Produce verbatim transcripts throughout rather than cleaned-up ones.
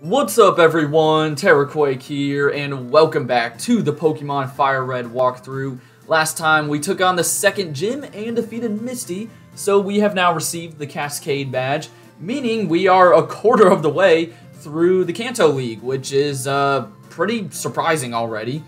What's up everyone, Terraquake here, and welcome back to the Pokemon Fire Red walkthrough. Last time we took on the second gym and defeated Misty, so we have now received the Cascade badge, meaning we are a quarter of the way through the Kanto League, which is uh, pretty surprising already.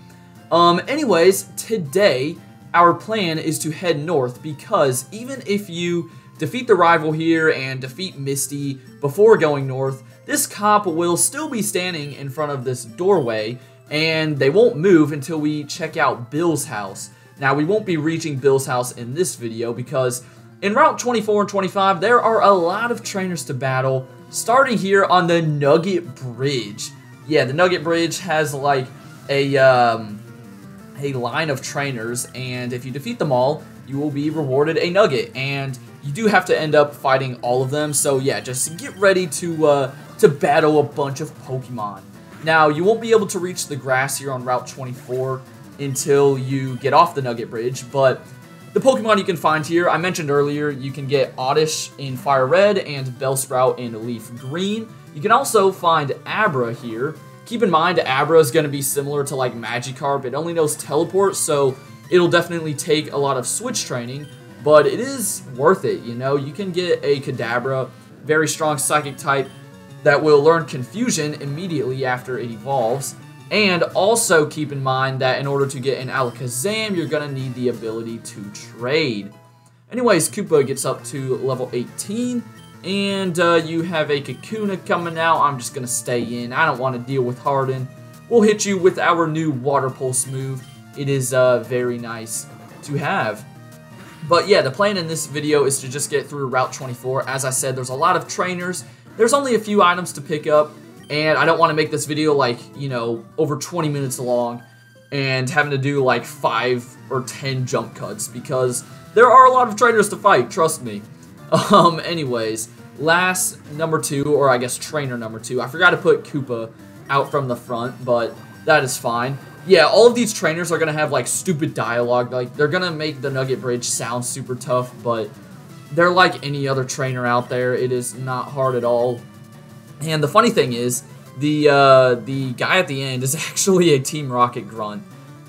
Um, anyways, today our plan is to head north because even if you defeat the rival here and defeat Misty before going north, this cop will still be standing in front of this doorway, and they won't move until we check out Bill's house. Now, we won't be reaching Bill's house in this video because in Route twenty-four and twenty-five, there are a lot of trainers to battle, starting here on the Nugget Bridge. Yeah, the Nugget Bridge has, like, a, um, a line of trainers, and if you defeat them all, you will be rewarded a nugget, and you do have to end up fighting all of them, so yeah, just get ready to, uh, to battle a bunch of Pokemon. Now, you won't be able to reach the grass here on Route twenty-four until you get off the Nugget Bridge, but the Pokemon you can find here, I mentioned earlier, you can get Oddish in Fire Red and Bellsprout in Leaf Green. You can also find Abra here. Keep in mind, Abra is going to be similar to, like, Magikarp. It only knows Teleport, so it'll definitely take a lot of switch training, but it is worth it, you know? You can get a Kadabra, very strong Psychic type, that will learn Confusion immediately after it evolves. And also keep in mind that in order to get an Alakazam, you're going to need the ability to trade. Anyways, Koopa gets up to level eighteen, and uh, you have a Kakuna coming out. I'm just going to stay in. I don't want to deal with Harden. We'll hit you with our new Water Pulse move. It is uh, very nice to have. But yeah, the plan in this video is to just get through Route twenty-four. As I said, there's a lot of trainers. There's only a few items to pick up, and I don't want to make this video, like, you know, over twenty minutes long and having to do, like, five or ten jump cuts because there are a lot of trainers to fight, trust me. Um, anyways, last number two, or I guess trainer number two. I forgot to put Koopa out from the front, but that is fine. Yeah, all of these trainers are going to have, like, stupid dialogue. Like, they're going to make the Nugget Bridge sound super tough, but they're like any other trainer out there. It is not hard at all. And the funny thing is, the uh, the guy at the end is actually a Team Rocket grunt,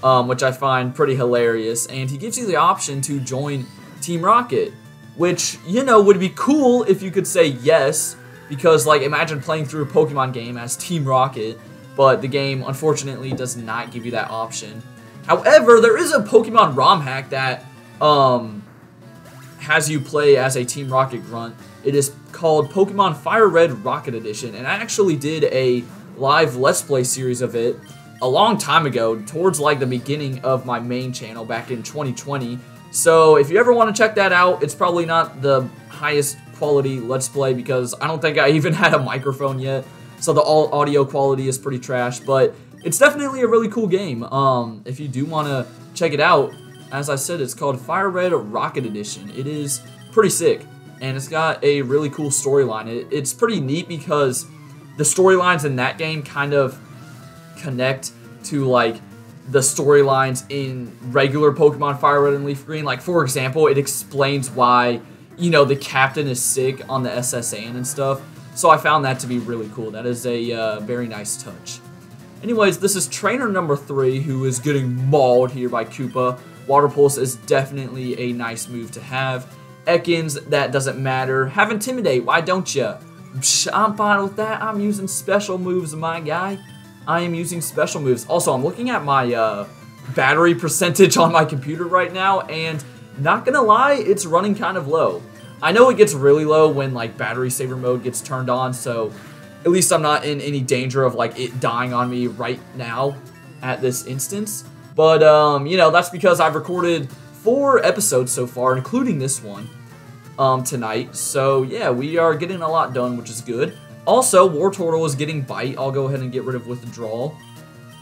um, which I find pretty hilarious. And he gives you the option to join Team Rocket, which, you know, would be cool if you could say yes. Because, like, imagine playing through a Pokemon game as Team Rocket, but the game, unfortunately, does not give you that option. However, there is a Pokemon ROM hack that um, has you play as a Team Rocket grunt. It is called Pokemon FireRed Rocket Edition, and I actually did a live Let's Play series of it a long time ago, towards, like, the beginning of my main channel back in twenty twenty. So if you ever want to check that out, it's probably not the highest quality Let's Play because I don't think I even had a microphone yet. So the all audio quality is pretty trash, but it's definitely a really cool game. Um, if you do want to check it out, as I said, it's called FireRed Rocket Edition. It is pretty sick, and it's got a really cool storyline. It, it's pretty neat because the storylines in that game kind of connect to, like, the storylines in regular Pokemon FireRed and Leaf Green. Like, for example, it explains why, you know, the captain is sick on the S S Anne and stuff. So I found that to be really cool. That is a uh, very nice touch. Anyways, this is trainer number three, who is getting mauled here by Koopa. Water Pulse is definitely a nice move to have. Ekans, that doesn't matter. Have Intimidate, why don't ya? Psh, I'm fine with that. I'm using special moves, my guy. I am using special moves. Also, I'm looking at my uh, battery percentage on my computer right now, and not gonna lie, it's running kind of low. I know it gets really low when, like, battery saver mode gets turned on, so at least I'm not in any danger of, like, it dying on me right now at this instance. But, um, you know, that's because I've recorded four episodes so far, including this one, um, tonight. So, yeah, we are getting a lot done, which is good. Also, Wartortle is getting Bite. I'll go ahead and get rid of Withdrawal.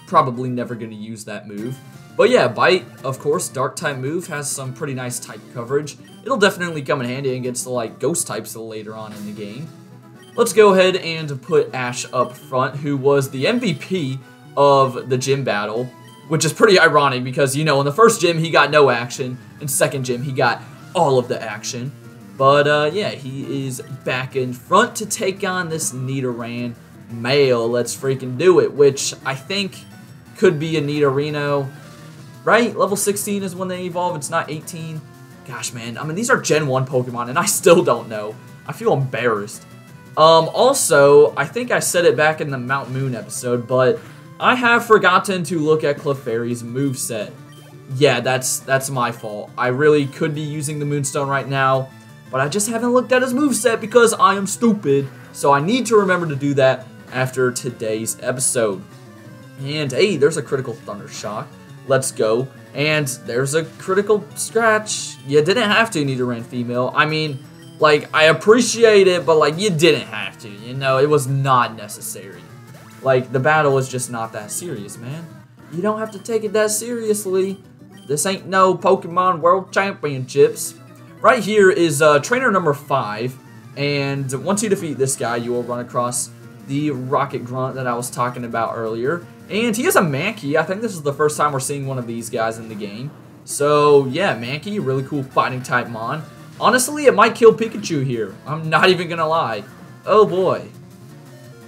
Probably never going to use that move. But yeah, Bite, of course, Dark-type move, has some pretty nice type coverage. It'll definitely come in handy against the, like, Ghost types later on in the game. Let's go ahead and put Ash up front, who was the M V P of the gym battle, which is pretty ironic because, you know, in the first gym, he got no action. In second gym, he got all of the action. But, uh, yeah, he is back in front to take on this Nidoran. Male, let's freaking do it, which I think could be a Nidorino, right? Level sixteen is when they evolve, it's not eighteen. Gosh, man, I mean, these are Gen one Pokemon, and I still don't know. I feel embarrassed. Um, also, I think I said it back in the Mount Moon episode, but I have forgotten to look at Clefairy's moveset. Yeah, that's that's my fault. I really could be using the Moonstone right now, but I just haven't looked at his moveset because I am stupid. So I need to remember to do that after today's episode. And hey, there's a critical Thunder Shock. Let's go. And there's a critical scratch. You didn't have to, Nidoran female. I mean, like, I appreciate it, but like, you didn't have to. You know, it was not necessary. Like, the battle was just not that serious, man. You don't have to take it that seriously. This ain't no Pokemon World Championships. Right here is uh, trainer number five. And once you defeat this guy, you will run across the Rocket Grunt that I was talking about earlier. And he is a Mankey. I think this is the first time we're seeing one of these guys in the game. So, yeah, Mankey, really cool fighting type mon. Honestly, it might kill Pikachu here. I'm not even going to lie. Oh, boy.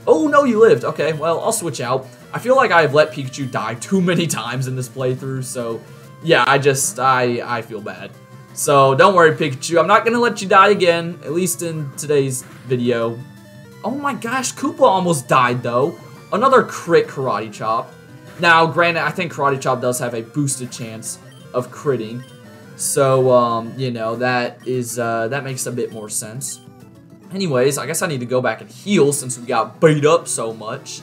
Oh, no, you lived. Okay, well, I'll switch out. I feel like I have let Pikachu die too many times in this playthrough. So, yeah, I just, I, I feel bad. So, don't worry, Pikachu. I'm not going to let you die again, at least in today's video. Oh my gosh, Koopa almost died, though. Another crit Karate Chop. Now, granted, I think Karate Chop does have a boosted chance of critting. So, um, you know, that is, uh, that makes a bit more sense. Anyways, I guess I need to go back and heal since we got beat up so much.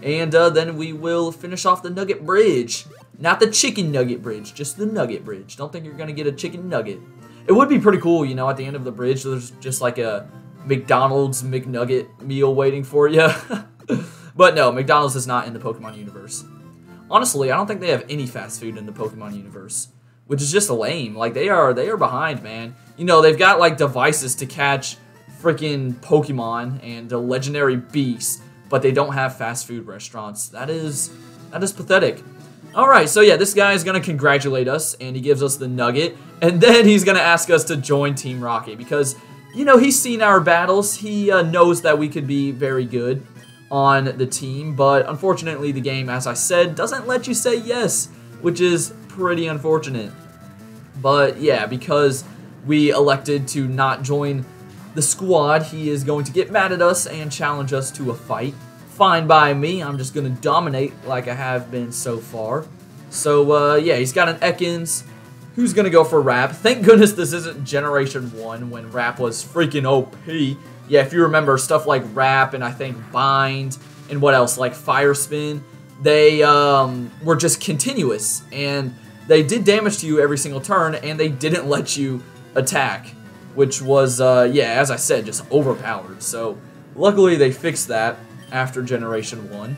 And uh, then we will finish off the Nugget Bridge. Not the chicken nugget bridge, just the nugget bridge. Don't think you're going to get a chicken nugget. It would be pretty cool, you know, at the end of the bridge, there's just like a McDonald's McNugget meal waiting for you. But no, McDonald's is not in the Pokemon universe. Honestly, I don't think they have any fast food in the Pokemon universe, which is just lame. Like, they are, they are behind, man. You know, they've got, like, devices to catch freaking Pokemon and the legendary beasts, but they don't have fast food restaurants. That is, that is pathetic. Alright, so yeah, this guy is going to congratulate us, and he gives us the nugget, and then he's going to ask us to join Team Rocket, because, you know, he's seen our battles, he uh, knows that we could be very good on the team, but unfortunately the game, as I said, doesn't let you say yes, which is pretty unfortunate. But yeah, because we elected to not join the squad, he is going to get mad at us and challenge us to a fight. Fine by me. I'm just going to dominate like I have been so far. So, uh, yeah, he's got an Ekans. Who's going to go for Wrap? Thank goodness this isn't Generation one when Wrap was freaking O P. Yeah, if you remember, stuff like Wrap and I think Bind and what else, like Fire Spin, they um, were just continuous. And they did damage to you every single turn, and they didn't let you attack, which was, uh, yeah, as I said, just overpowered. So, luckily they fixed that after Generation one.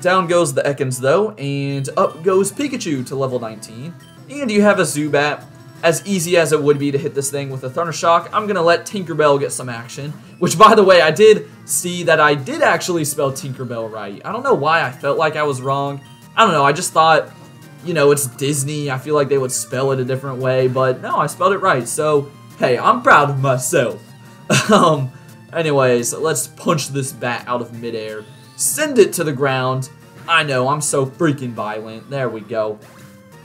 Down goes the Ekans, though, and up goes Pikachu to level nineteen. And you have a Zubat. As easy as it would be to hit this thing with a Thunder Shock, I'm going to let Tinkerbell get some action. Which, by the way, I did see that I did actually spell Tinkerbell right. I don't know why I felt like I was wrong. I don't know, I just thought, you know, it's Disney. I feel like they would spell it a different way, but no, I spelled it right. So, hey, I'm proud of myself. um... Anyways, let's punch this bat out of midair. Send it to the ground. I know, I'm so freaking violent. There we go.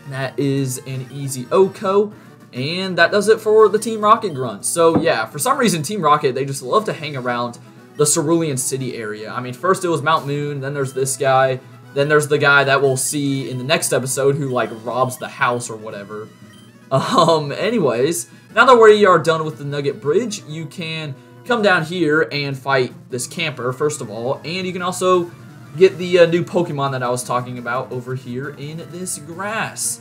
That is an easy Oko. And that does it for the Team Rocket grunt. So, yeah, for some reason, Team Rocket, they just love to hang around the Cerulean City area. I mean, first it was Mount Moon, then there's this guy, then there's the guy that we'll see in the next episode who, like, robs the house or whatever. Um, anyways, now that we are done with the Nugget Bridge, you can come down here and fight this camper, first of all. And you can also get the uh, new Pokemon that I was talking about over here in this grass.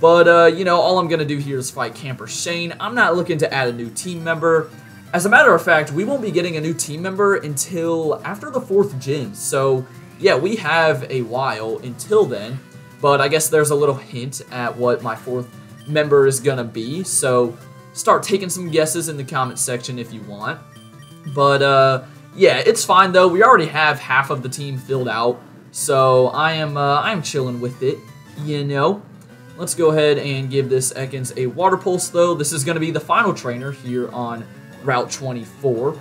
But, uh, you know, all I'm going to do here is fight Camper Shane. I'm not looking to add a new team member. As a matter of fact, we won't be getting a new team member until after the fourth gym. So, yeah, we have a while until then. But I guess there's a little hint at what my fourth member is going to be. So, start taking some guesses in the comment section if you want. But, uh, yeah, it's fine, though. We already have half of the team filled out. So, I am uh, I'm chilling with it, you know. Let's go ahead and give this Ekans a Water Pulse, though. This is going to be the final trainer here on Route twenty-four.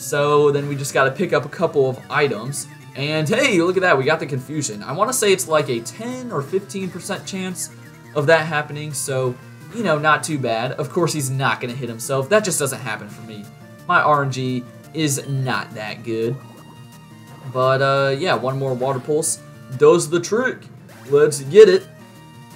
So then we just got to pick up a couple of items. And hey, look at that, we got the confusion. I want to say it's like a ten or fifteen percent chance of that happening, so, you know, not too bad. Of course, he's not going to hit himself. That just doesn't happen for me. My R N G is not that good. But, uh, yeah, one more Water Pulse does the trick. Let's get it.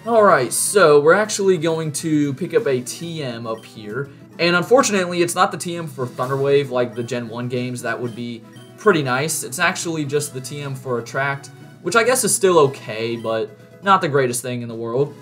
Alright, so we're actually going to pick up a T M up here. And unfortunately, it's not the T M for Thunder Wave like the Gen one games. That would be pretty nice. It's actually just the T M for Attract, which I guess is still okay, but not the greatest thing in the world.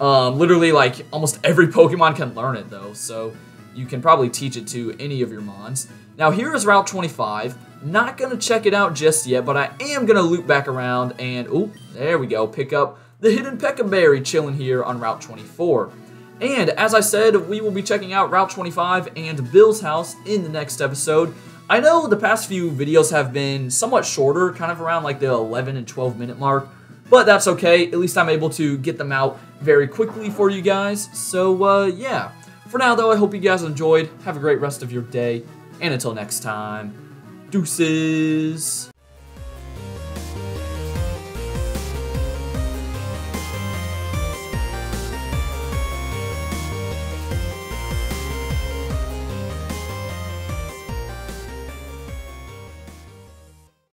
Um, literally, like, almost every Pokemon can learn it, though, so you can probably teach it to any of your mons. Now, here is Route twenty-five. Not going to check it out just yet, but I am going to loop back around and, oh, there we go, pick up the Hidden Peccaberry chilling here on Route twenty-four. And, as I said, we will be checking out Route twenty-five and Bill's house in the next episode. I know the past few videos have been somewhat shorter, kind of around like the eleven and twelve minute mark, but that's okay. At least I'm able to get them out very quickly for you guys. So, uh, yeah. For now, though, I hope you guys enjoyed. Have a great rest of your day, and until next time, deuces.